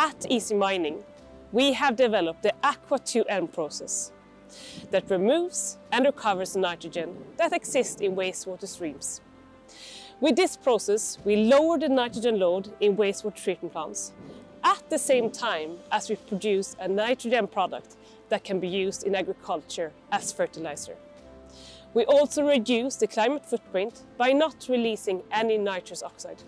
At Easy Mining, we have developed the Aqua2N process that removes and recovers nitrogen that exists in wastewater streams. With this process, we lower the nitrogen load in wastewater treatment plants at the same time as we produce a nitrogen product that can be used in agriculture as fertilizer. We also reduce the climate footprint by not releasing any nitrous oxide.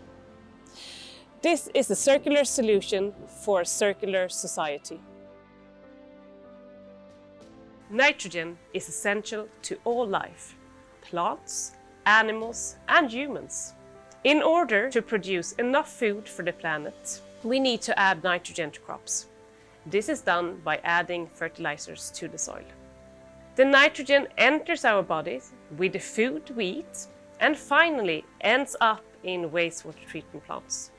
This is a circular solution for a circular society. Nitrogen is essential to all life, plants, animals and humans. In order to produce enough food for the planet, we need to add nitrogen to crops. This is done by adding fertilizers to the soil. The nitrogen enters our bodies with the food we eat and finally ends up in wastewater treatment plants.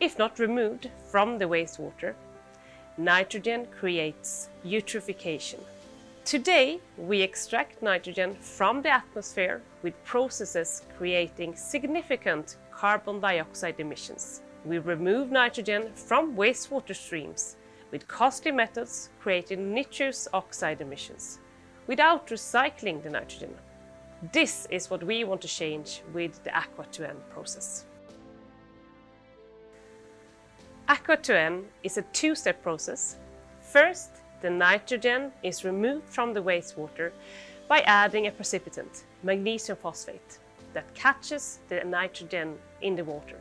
If not removed from the wastewater, nitrogen creates eutrophication. Today, we extract nitrogen from the atmosphere with processes creating significant carbon dioxide emissions. We remove nitrogen from wastewater streams with costly methods creating nitrous oxide emissions without recycling the nitrogen. This is what we want to change with the Aqua2N process. Aqua2N is a two-step process. First, the nitrogen is removed from the wastewater by adding a precipitant, magnesium phosphate, that catches the nitrogen in the water.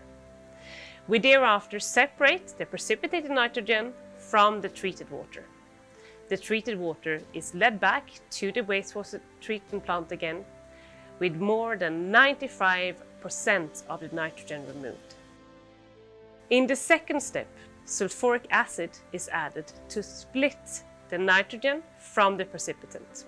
We thereafter separate the precipitated nitrogen from the treated water. The treated water is led back to the wastewater treatment plant again, with more than 95% of the nitrogen removed. In the second step, sulfuric acid is added to split the nitrogen from the precipitant.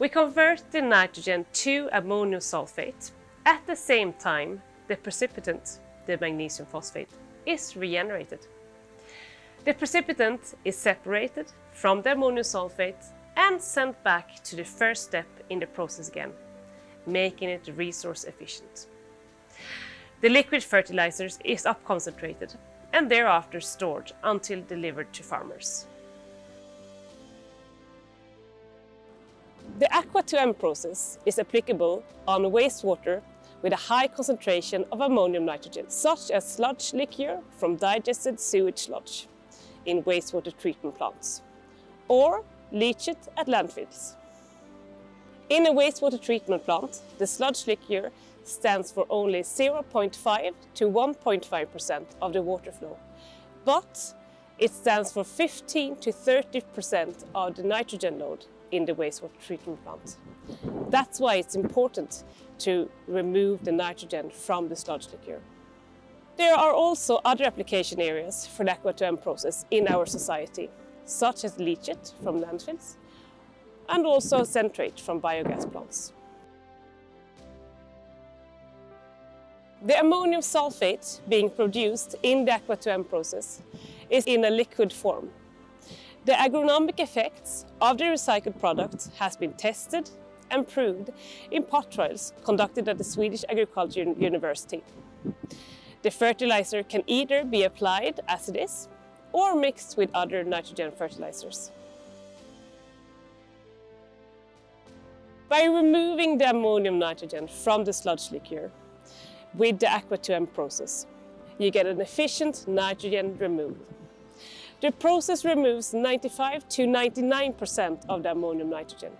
We convert the nitrogen to ammonium sulfate. At the same time, the precipitant, the magnesium phosphate, is regenerated. The precipitant is separated from the ammonium sulfate and sent back to the first step in the process again, making it resource efficient. The liquid fertilizers is up-concentrated and thereafter stored until delivered to farmers. The Aqua2M process is applicable on wastewater with a high concentration of ammonium nitrogen, such as sludge liquor from digested sewage sludge in wastewater treatment plants, or leach it at landfills. In a wastewater treatment plant, the sludge liquor stands for only 0.5 to 1.5% of the water flow, but it stands for 15 to 30% of the nitrogen load in the wastewater treatment plant. That's why it's important to remove the nitrogen from the sludge liquor. There are also other application areas for the Aqua2M process in our society, such as leachate from landfills and also centrate from biogas plants. The ammonium sulfate being produced in the Aqua2M process is in a liquid form. The agronomic effects of the recycled product has been tested and proved in pot trials conducted at the Swedish Agricultural University. The fertilizer can either be applied as it is or mixed with other nitrogen fertilizers. By removing the ammonium nitrogen from the sludge liquor, with the Aqua2M process, you get an efficient nitrogen removal. The process removes 95 to 99% of the ammonium nitrogen.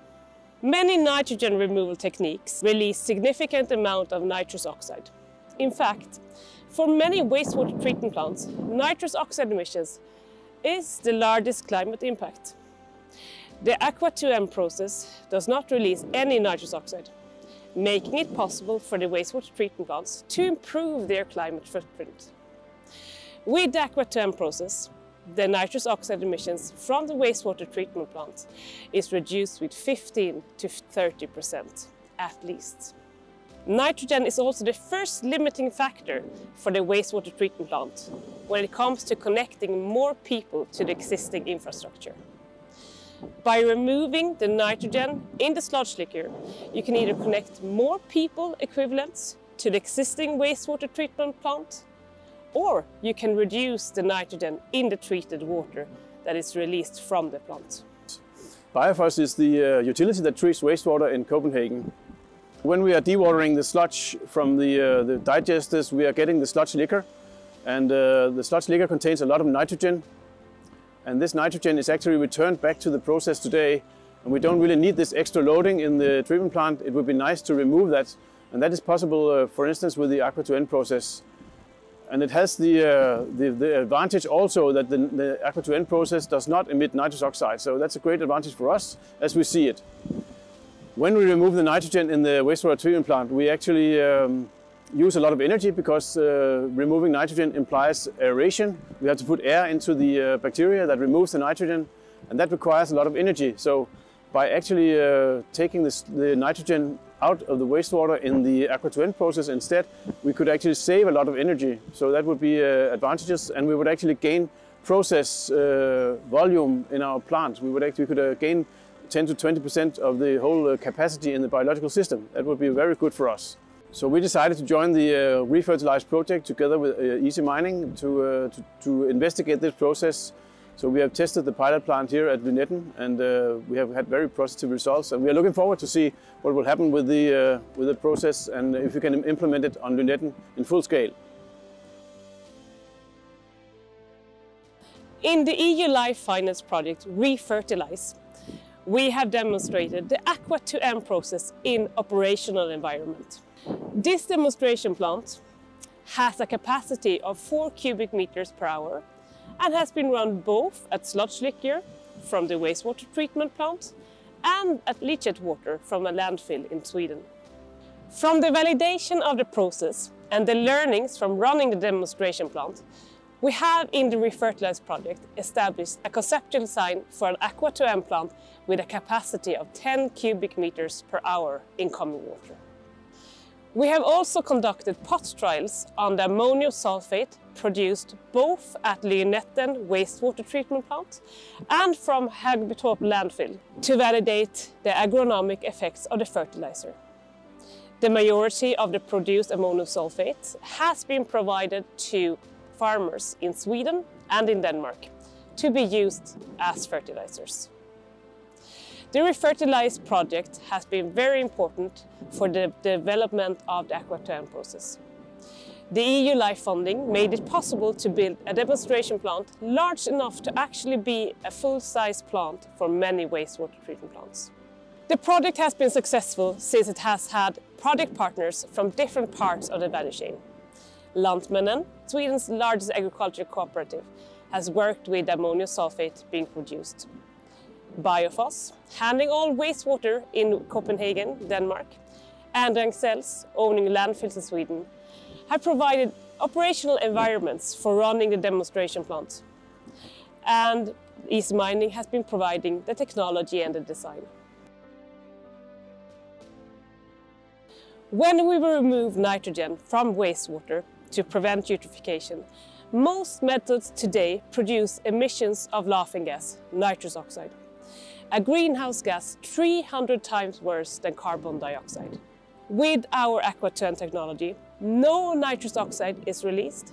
Many nitrogen removal techniques release significant amount of nitrous oxide. In fact, for many wastewater treatment plants, nitrous oxide emissions is the largest climate impact. The Aqua2M process does not release any nitrous oxide, making it possible for the wastewater treatment plants to improve their climate footprint. With the Aqua2M process, the nitrous oxide emissions from the wastewater treatment plant is reduced with 15 to 30% at least. Nitrogen is also the first limiting factor for the wastewater treatment plant when it comes to connecting more people to the existing infrastructure. By removing the nitrogen in the sludge liquor, you can either connect more people equivalents to the existing wastewater treatment plant or you can reduce the nitrogen in the treated water that is released from the plant. BIOFOS is the utility that treats wastewater in Copenhagen. When we are dewatering the sludge from the digesters, we are getting the sludge liquor, and the sludge liquor contains a lot of nitrogen, and this nitrogen is actually returned back to the process today, and we don't really need this extra loading in the treatment plant. It would be nice to remove that, and that is possible, for instance, with the Aqua2N process. And it has the advantage also that the Aqua2N process does not emit nitrous oxide. So that's a great advantage for us as we see it. When we remove the nitrogen in the wastewater treatment plant, we actually use a lot of energy because removing nitrogen implies aeration. We have to put air into the bacteria that removes the nitrogen, and that requires a lot of energy. So by actually taking the nitrogen out of the wastewater in the Aqua2N process instead, we could actually save a lot of energy. So that would be advantages, and we would actually gain process volume in our plant. We could gain 10 to 20% of the whole capacity in the biological system. That would be very good for us. So we decided to join the RE-Fertilize project together with Easy Mining to investigate this process. So we have tested the pilot plant here at Lynetten, and we have had very positive results, and we are looking forward to see what will happen with the process and if we can implement it on Lynetten in full scale. In the EU LIFE finance project RE-Fertilize, we have demonstrated the Aqua2M process in operational environment. This demonstration plant has a capacity of 4 cubic meters per hour and has been run both at sludge liquor from the wastewater treatment plant and at leachate water from a landfill in Sweden. From the validation of the process and the learnings from running the demonstration plant, we have in the RE-Fertilize project established a conceptual design for an Aqua2M plant with a capacity of 10 cubic meters per hour incoming water. We have also conducted pot trials on the ammonium sulfate produced both at Lynetten wastewater treatment plant and from Högbytorp landfill to validate the agronomic effects of the fertilizer. The majority of the produced ammonium sulfate has been provided to farmers in Sweden and in Denmark to be used as fertilizers. The RE-Fertilize project has been very important for the development of the Aqua2M process. The EU LIFE funding made it possible to build a demonstration plant large enough to actually be a full-size plant for many wastewater treatment plants. The project has been successful since it has had project partners from different parts of the value chain. Lantmännen, Sweden's largest agriculture cooperative, has worked with ammonium sulfate being produced. BIOFOS, handling all wastewater in Copenhagen, Denmark, and Ragn-Sells, owning landfills in Sweden, have provided operational environments for running the demonstration plant. And Easy Mining has been providing the technology and the design. When we remove nitrogen from wastewater to prevent eutrophication, most methods today produce emissions of laughing gas, nitrous oxide, a greenhouse gas 300 times worse than carbon dioxide. With our Aqua2N technology, no nitrous oxide is released,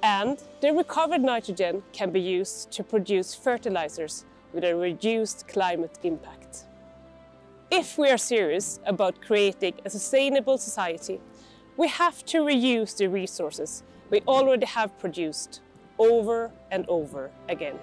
and the recovered nitrogen can be used to produce fertilizers with a reduced climate impact. If we are serious about creating a sustainable society, we have to reuse the resources we already have produced over and over again.